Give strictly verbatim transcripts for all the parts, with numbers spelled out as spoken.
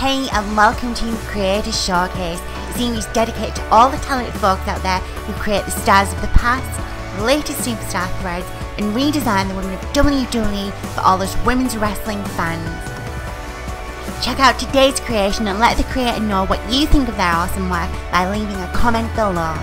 Hey and welcome to Creator Showcase, a series dedicated to all the talented folks out there who create the stars of the past, the latest superstar threads and redesign the women of W W E for all those women's wrestling fans. Check out today's creation and let the creator know what you think of their awesome work by leaving a comment below.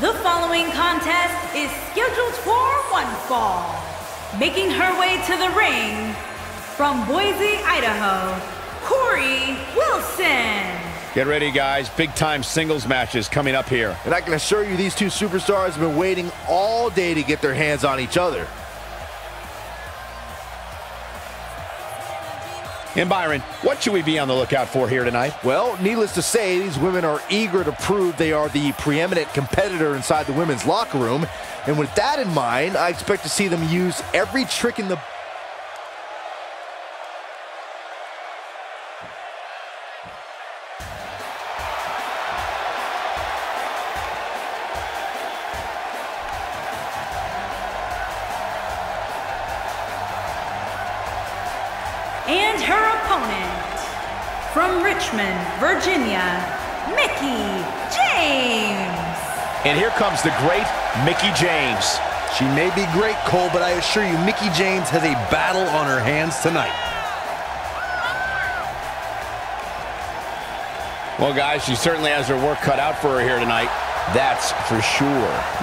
The following contest is scheduled for one fall. Making her way to the ring from Boise, Idaho, Torrie Wilson. Get ready, guys. Big-time singles matches coming up here. And I can assure you these two superstars have been waiting all day to get their hands on each other. And Byron, what should we be on the lookout for here tonight? Well, needless to say, these women are eager to prove they are the preeminent competitor inside the women's locker room. And with that in mind, I expect to see them use every trick in the... And her opponent, from Richmond, Virginia, Mickie James. And here comes the great Mickie James. She may be great, Cole, but I assure you, Mickie James has a battle on her hands tonight. Well, guys, she certainly has her work cut out for her here tonight. That's for sure.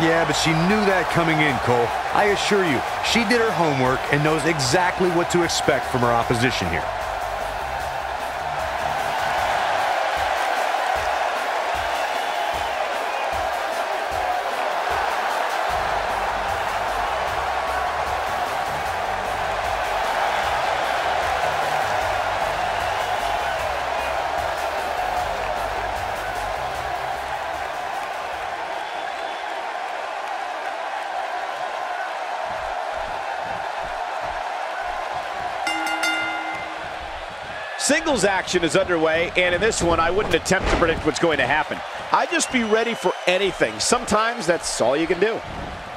Yeah, but she knew that coming in, Cole. I assure you, she did her homework and knows exactly what to expect from her opposition here. Singles action is underway, and in this one, I wouldn't attempt to predict what's going to happen. I'd just be ready for anything. Sometimes that's all you can do.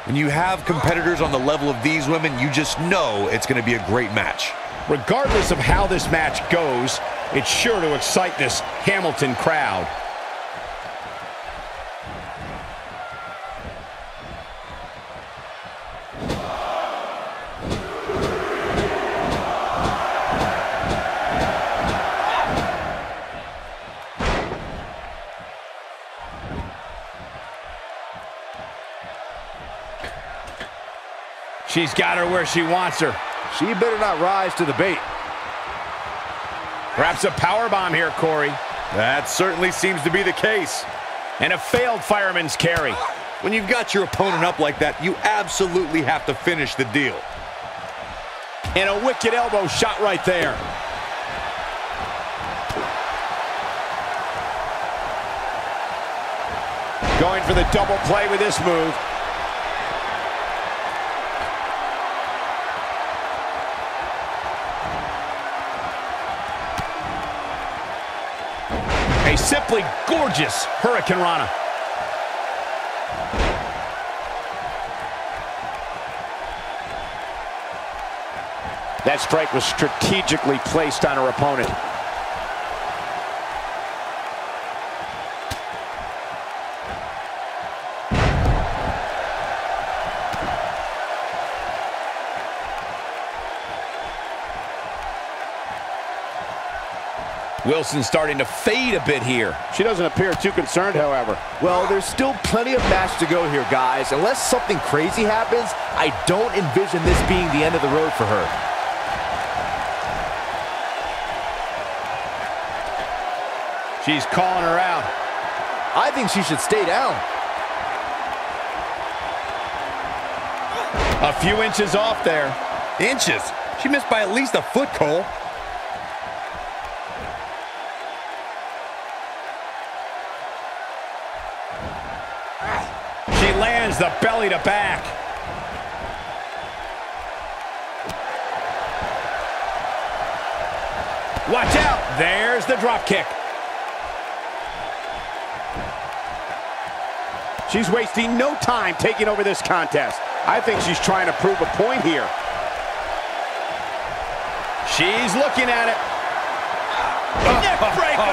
When you have competitors on the level of these women, you just know it's going to be a great match. Regardless of how this match goes, it's sure to excite this Hamilton crowd. She's got her where she wants her. She better not rise to the bait. Perhaps a powerbomb here, Corey. That certainly seems to be the case. And a failed fireman's carry. When you've got your opponent up like that, you absolutely have to finish the deal. And a wicked elbow shot right there. Going for the double play with this move. A simply gorgeous Hurricane Rana. That strike was strategically placed on her opponent. Wilson starting to fade a bit here. She doesn't appear too concerned, however. Well, there's still plenty of match to go here, guys. Unless something crazy happens, I don't envision this being the end of the road for her. She's calling her out. I think she should stay down. A few inches off there. Inches? She missed by at least a foot, Cole. She lands the belly to back. Watch out. There's the drop kick. She's wasting no time taking over this contest. I think she's trying to prove a point here. She's looking at it. Neck breaker.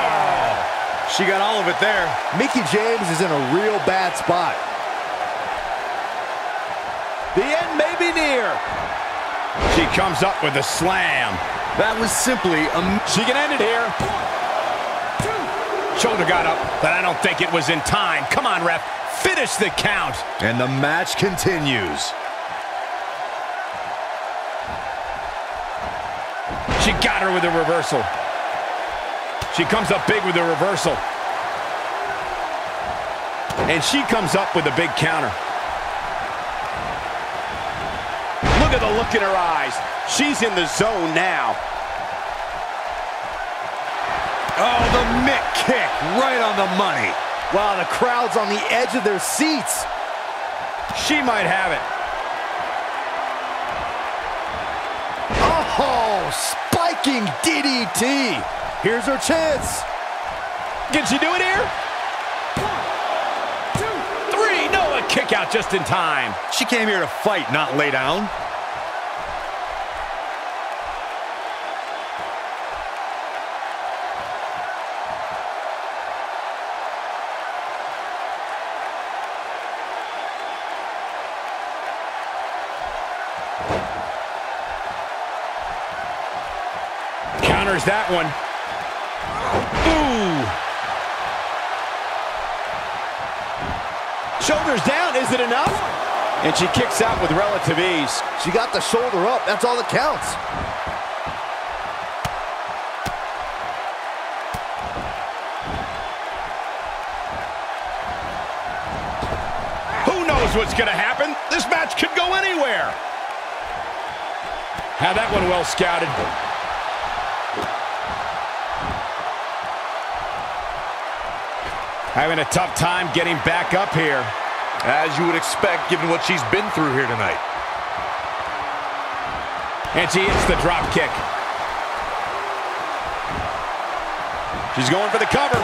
She got all of it there. Mickie James is in a real bad spot. The end may be near. She comes up with a slam. That was simply a... She can end it here. Shoulder got up, but I don't think it was in time. Come on, ref. Finish the count. And the match continues. She got her with a reversal. She comes up big with a reversal. And she comes up with a big counter. Look at the look in her eyes. She's in the zone now. Oh, the mick kick right on the money. Wow, the crowd's on the edge of their seats. She might have it. Oh, spiking D D T. Here's her chance. Can she do it here? One, two, three. No, a kick out just in time. She came here to fight, not lay down. Counters that one. Ooh. Shoulders down. Is it enough? And she kicks out with relative ease. She got the shoulder up. That's all that counts. Who knows what's going to happen? This match could go anywhere. Had that one well scouted. Having a tough time getting back up here. As you would expect, given what she's been through here tonight. And she hits the drop kick. She's going for the cover.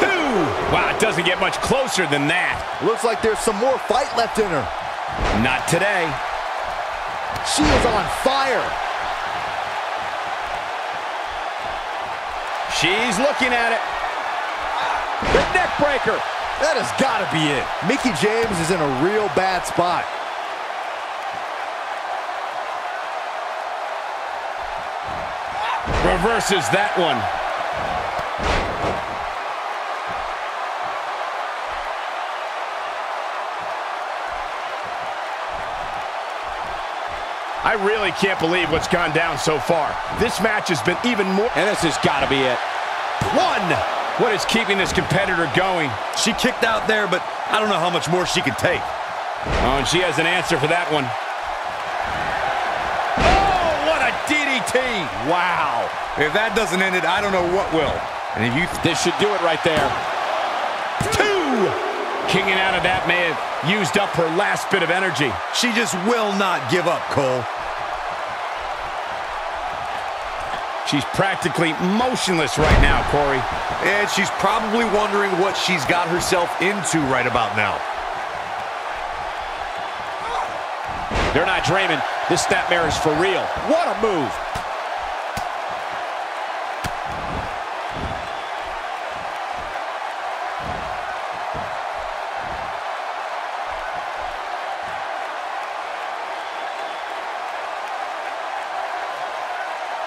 Two. Wow, it doesn't get much closer than that. Looks like there's some more fight left in her. Not today. She is on fire. She's looking at it. The neck breaker. That has got to be it. Mickie James is in a real bad spot. Reverses that one. I really can't believe what's gone down so far. This match has been even more... And this has got to be it. One... What is keeping this competitor going? She kicked out there, but I don't know how much more she could take. Oh, and she has an answer for that one. Oh, what a D D T. Wow. If that doesn't end it, I don't know what will. And if you this should do it right there. Two. Kicking out of that may have used up her last bit of energy. She just will not give up, Cole. She's practically motionless right now, Corey. And she's probably wondering what she's got herself into right about now. They're not dreaming. This snapmare is for real. What a move.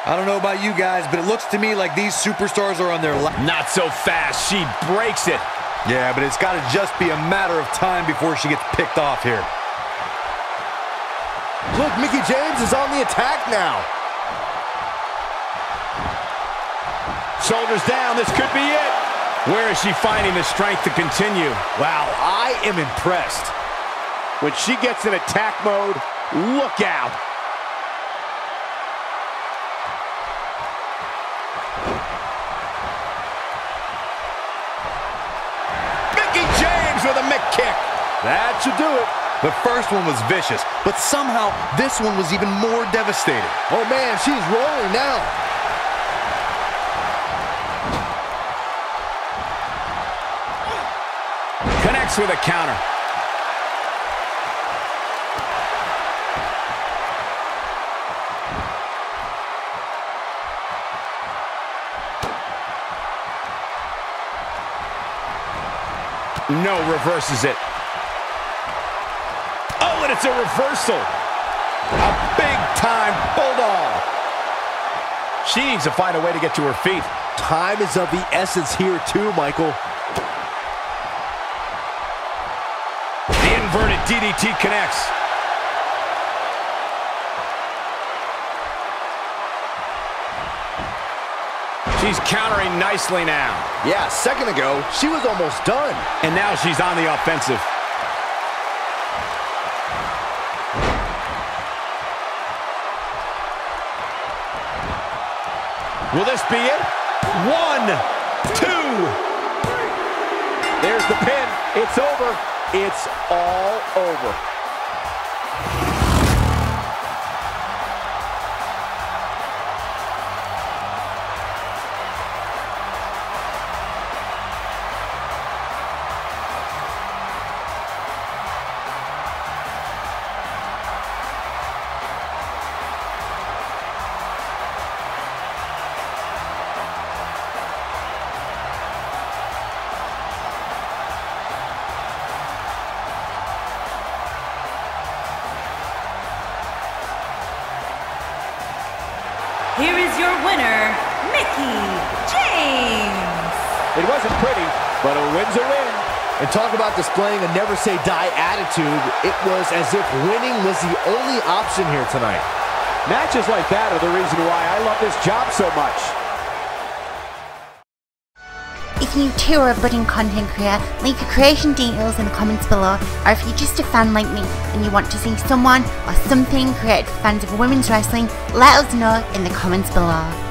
I don't know about you guys, but it looks to me like these superstars are on their lap. Not so fast. She breaks it. Yeah, but it's got to just be a matter of time before she gets picked off here. Look, Mickie James is on the attack now. Shoulders down. This could be it. Where is she finding the strength to continue? Wow, I am impressed. When she gets in attack mode, look out. Kick. That should do it. The first one was vicious, but somehow this one was even more devastating. Oh man, she's rolling now. James with a counter. No, reverses it. Oh, and it's a reversal. A big-time bulldog. She needs to find a way to get to her feet. Time is of the essence here, too, Michael. The inverted D D T connects. She's countering nicely now. Yeah, a second ago, she was almost done. And now she's on the offensive. Will this be it? One, two. There's the pin. It's over. It's all over. Here is your winner, Mickie James. It wasn't pretty, but a win's a win. And talk about displaying a never-say-die attitude. It was as if winning was the only option here tonight. Matches like that are the reason why I love this job so much. If you too are a budding content creator, leave your creation details in the comments below. Or if you're just a fan like me and you want to see someone or something created for fans of women's wrestling, let us know in the comments below.